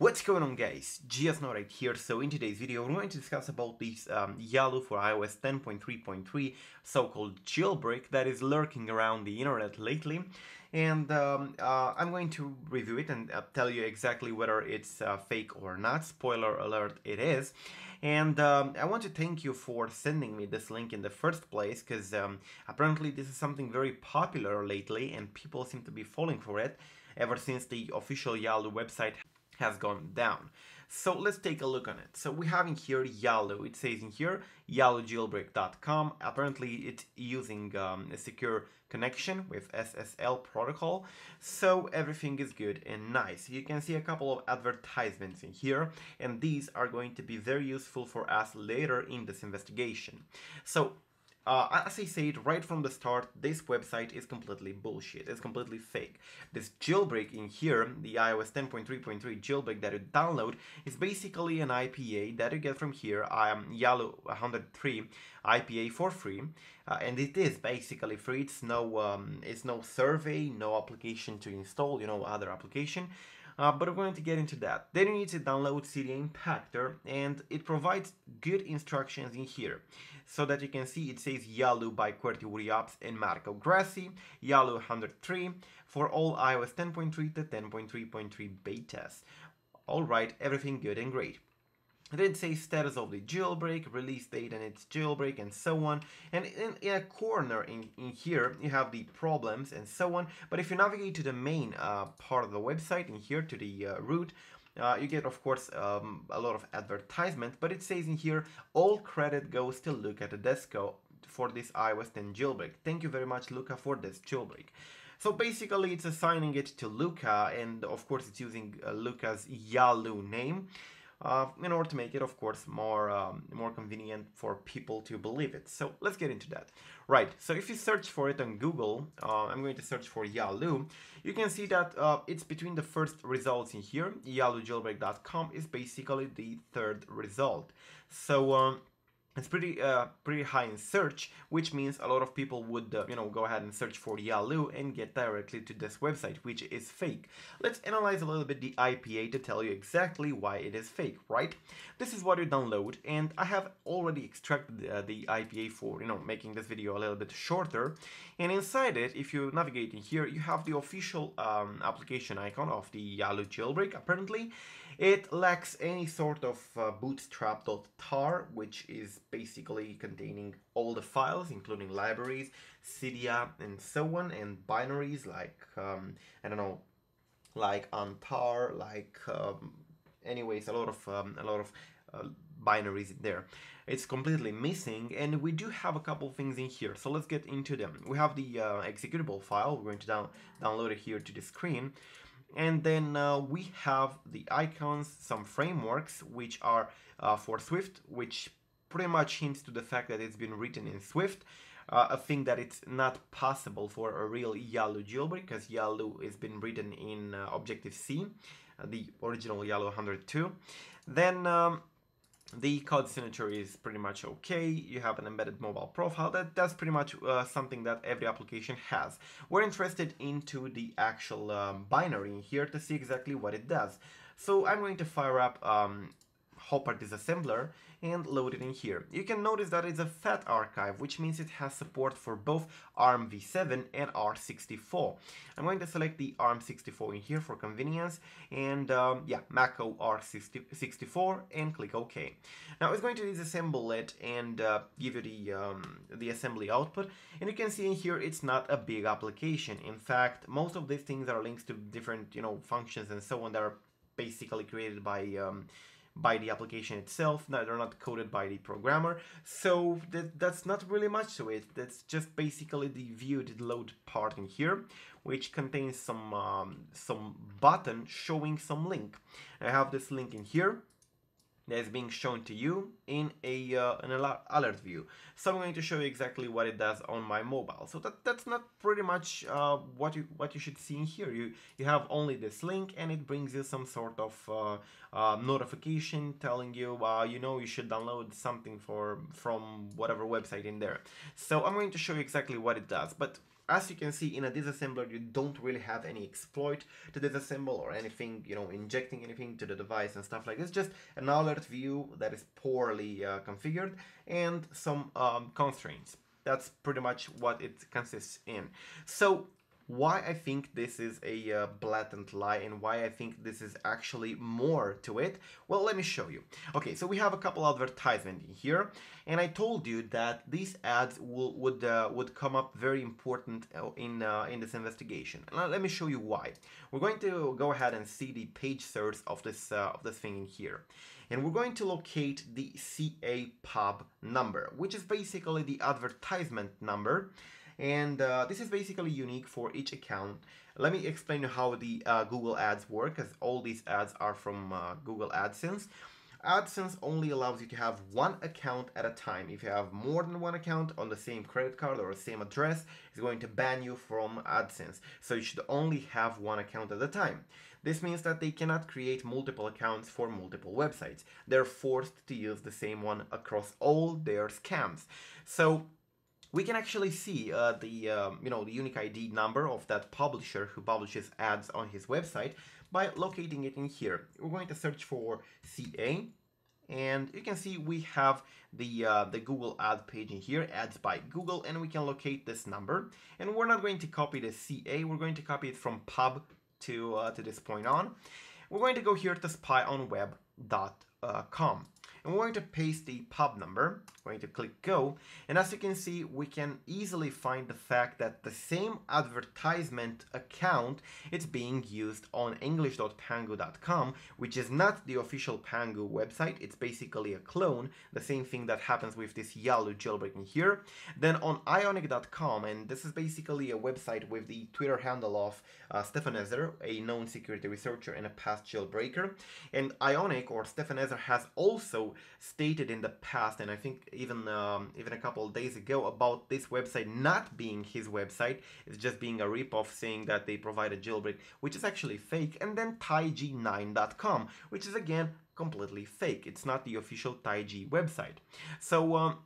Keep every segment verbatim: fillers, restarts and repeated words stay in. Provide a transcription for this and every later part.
What's going on, guys? GeoSNorek here. So in today's video we're going to discuss about this um, Yalu for iOS ten point three point three so-called jailbreak that is lurking around the internet lately, and um, uh, I'm going to review it and uh, tell you exactly whether it's uh, fake or not. Spoiler alert, it is. And um, I want to thank you for sending me this link in the first place, because um, apparently this is something very popular lately and people seem to be falling for it ever since the official Yalu website has gone down. So let's take a look on it. So we have in here Yalu. It says in here yalu jailbreak dot com. Apparently it's using um, a secure connection with S S L protocol, so everything is good and nice. You can see a couple of advertisements in here, and these are going to be very useful for us later in this investigation. So Uh, as I said right from the start, this website is completely bullshit, it's completely fake. This jailbreak in here, the iOS ten point three point three jailbreak that you download, is basically an I P A that you get from here, um, yalu one oh three I P A for free, uh, and it is basically free. It's no, um, it's no survey, no application to install, you know, other application. Uh, but we're going to get into that. Then you need to download Cydia Impactor, and it provides good instructions in here, so that you can see it says Yalu by QWERTYApps and Marco Grassi, yalu one oh three for all iOS ten point three to ten point three point three betas. Alright, everything good and great. Then it says status of the jailbreak, release date and its jailbreak, and so on. And in, in a corner in, in here, you have the problems and so on. But if you navigate to the main uh, part of the website, in here to the uh, root, uh, you get, of course, um, a lot of advertisement. But it says in here, all credit goes to Luca Todesco for this iOS ten jailbreak. Thank you very much, Luca, for this jailbreak. So basically, it's assigning it to Luca, and of course, it's using uh, Luca's Yalu name. Uh, in order to make it, of course, more um, more convenient for people to believe it. So let's get into that. Right, so if you search for it on Google, uh, I'm going to search for Yalu, you can see that uh, it's between the first results in here. yalu jailbreak dot com is basically the third result. So um, it's pretty uh, pretty high in search, which means a lot of people would uh, you know, go ahead and search for Yalu and get directly to this website, which is fake. Let's analyze a little bit the I P A to tell you exactly why it is fake, right? This is what you download, and I have already extracted uh, the I P A for, you know, making this video a little bit shorter. And inside it, if you navigate in here, you have the official um, application icon of the Yalu jailbreak. Apparently, it lacks any sort of uh, bootstrap.tar, which is basically containing all the files, including libraries, Cydia, and so on, and binaries like, um, I don't know, like untar, like, um, anyways, a lot of, um, a lot of uh, binaries there. It's completely missing, and we do have a couple things in here, so let's get into them. We have the uh, executable file. We're going to down download it here to the screen. And then uh, we have the icons, some frameworks, which are uh, for Swift, which pretty much hints to the fact that it's been written in Swift, uh, a thing that it's not possible for a real Yalu jailbreak, because Yalu has been written in uh, Objective-C, uh, the original yalu one oh two. Then um, the code signature is pretty much okay. You have an embedded mobile profile. That, that's pretty much uh, something that every application has. We're interested into the actual um, binary in here to see exactly what it does. So I'm going to fire up um, hopper disassembler and load it in here. You can notice that it's a FAT archive, which means it has support for both ARM v seven and R sixty-four. I'm going to select the ARM sixty-four in here for convenience, and um, yeah, Maco R sixty-four, and click OK. Now it's going to disassemble it and uh, give you the um, the assembly output, and you can see in here it's not a big application. In fact, most of these things are links to different, you know, functions and so on that are basically created by um, by the application itself. No, they're not coded by the programmer, so that, that's not really much to it. That's just basically the view did load part in here, which contains some um, some button showing some link. I have this link in here that is being shown to you in a uh, an alert view. So I'm going to show you exactly what it does on my mobile. So that, that's not pretty much uh, what you what you should see in here. You you have only this link, and it brings you some sort of uh, uh, notification telling you, uh, you know, you should download something for from whatever website in there. So I'm going to show you exactly what it does. But As you can see, in a disassembler you don't really have any exploit to disassemble or anything, you know, injecting anything to the device and stuff like this. Just an alert view that is poorly uh, configured and some um, constraints. That's pretty much what it consists in. So why I think this is a uh, blatant lie and why I think this is actually more to it? Well, let me show you. Okay, so we have a couple advertisements in here, and I told you that these ads will, would uh, would come up very important in uh, in this investigation. And let me show you why. We're going to go ahead and see the page search of this uh, of this thing in here, and we're going to locate the C A P U B number, which is basically the advertisement number. And uh, this is basically unique for each account. Let me explain how the uh, Google ads work, because all these ads are from uh, Google AdSense. AdSense only allows you to have one account at a time. If you have more than one account on the same credit card or the same address, it's going to ban you from AdSense. So you should only have one account at a time. This means that they cannot create multiple accounts for multiple websites. They're forced to use the same one across all their scams. So we can actually see uh, the uh, you know the unique I D number of that publisher who publishes ads on his website by locating it in here. We're going to search for C A, and you can see we have the uh, the Google ad page in here, ads by Google, and we can locate this number. And we're not going to copy the C A. We're going to copy it from pub to uh, to this point on. We're going to go here to spy on web dot com. I'm going to paste the pub number, I'm going to click go, and as you can see, we can easily find the fact that the same advertisement account is being used on English dot pangu dot com, which is not the official Pangu website, it's basically a clone, the same thing that happens with this Yalu jailbreak in here. Then on Ionic dot com, and this is basically a website with the Twitter handle of uh, Stefan Esser, a known security researcher and a past jailbreaker, and Ionic or Stefan Esser has also stated in the past, and I think even um, even a couple of days ago, about this website not being his website, it's just being a ripoff, saying that they provide a jailbreak, which is actually fake. And then Tai G nine dot com, which is again completely fake. It's not the official TaiG website. So um,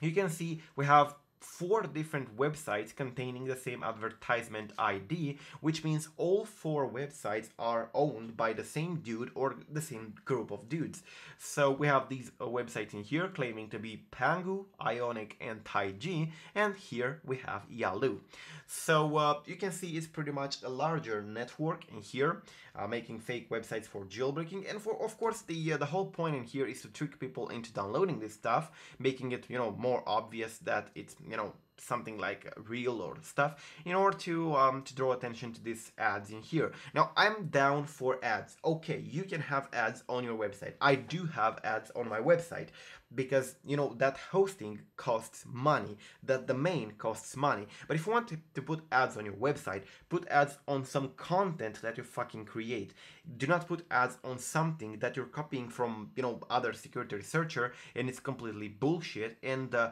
you can see we have four different websites containing the same advertisement I D, which means all four websites are owned by the same dude or the same group of dudes. So we have these websites in here claiming to be Pangu, Ionic, and TaiG, and here we have Yalu. So uh, you can see it's pretty much a larger network in here, uh, making fake websites for jailbreaking, and for of course the uh, the whole point in here is to trick people into downloading this stuff, making it, you know, more obvious that it's, you know, something like real or stuff, in order to um, to draw attention to these ads in here. Now, I'm down for ads. Okay, you can have ads on your website. I do have ads on my website because, you know, that hosting costs money, that domain costs money. But if you want to, to put ads on your website, put ads on some content that you fucking create. Do not put ads on something that you're copying from, you know, other security researcher and it's completely bullshit. And uh,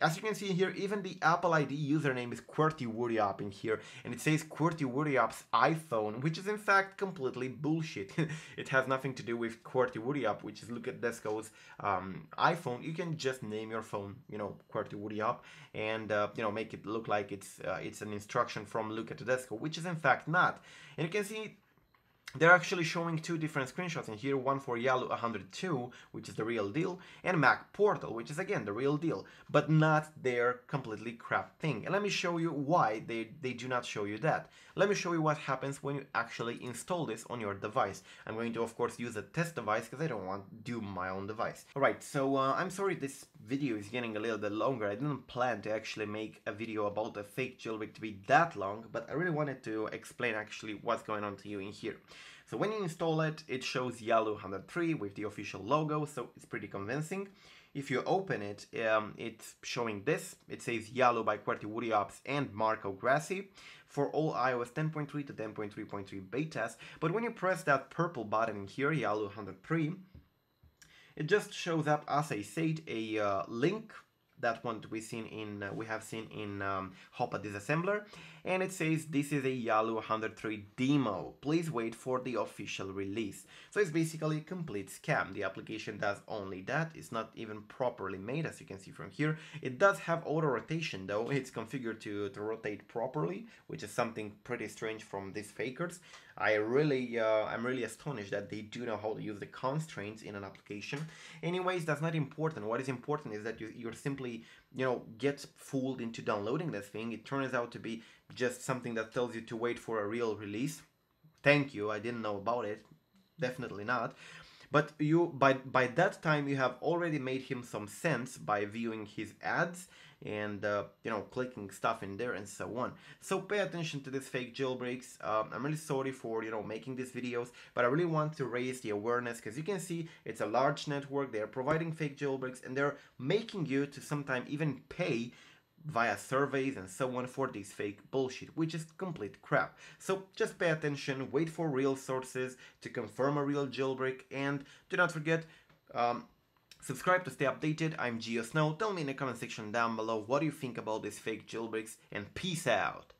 as you can see here, even the Apple I D username is QWERTYOruiop in here, and it says QWERTYOruiop's iPhone, which is in fact completely bullshit. It has nothing to do with QWERTYOruiop, which is Luca Todesco's um, iPhone. You can just name your phone, you know, QWERTYOruiop, and uh, you know, make it look like it's uh, it's an instruction from Luca Todesco, which is in fact not. And you can see they're actually showing two different screenshots in here, one for yalu one oh two, which is the real deal, and Mach Portal, which is again the real deal, but not their completely crap thing. And let me show you why they, they do not show you that. Let me show you what happens when you actually install this on your device. I'm going to, of course, use a test device because I don't want to do my own device. Alright, so uh, I'm sorry this video is getting a little bit longer. I didn't plan to actually make a video about a fake jailbreak to be that long, but I really wanted to explain actually what's going on to you in here. So when you install it, it shows yalu one oh three with the official logo, so it's pretty convincing. If you open it, um, it's showing this. It says Yalu by QWERTYOruiop and Marco Grassi for all iOS ten point three to ten point three point three betas. But when you press that purple button in here, yalu one oh three, it just shows up as I said, a uh, link that one we seen in uh, we have seen in um, hopper disassembler, and it says this is a yalu one oh three demo, please wait for the official release. So it's basically a complete scam. The application does only that. It's not even properly made, as you can see from here. It does have auto rotation though. It's configured to, to rotate properly, which is something pretty strange from these fakers. I really uh, I'm really astonished that they do know how to use the constraints in an application. Anyways, that's not important. What is important is that you, you're simply you know, get fooled into downloading this thing. It turns out to be just something that tells you to wait for a real release. Thank you, I didn't know about it. Definitely not. But you by by that time you have already made him some sense by viewing his ads and uh, you know, clicking stuff in there and so on. So pay attention to these fake jailbreaks. Um, I'm really sorry for you know making these videos, but I really want to raise the awareness, because you can see it's a large network. They are providing fake jailbreaks and they're making you to sometimes even pay via surveys and so on for this fake bullshit, which is complete crap. So just pay attention, wait for real sources to confirm a real jailbreak, and do not forget, um, subscribe to stay updated. I'm GeoSnow. Tell me in the comment section down below what do you think about these fake jailbreaks, and peace out.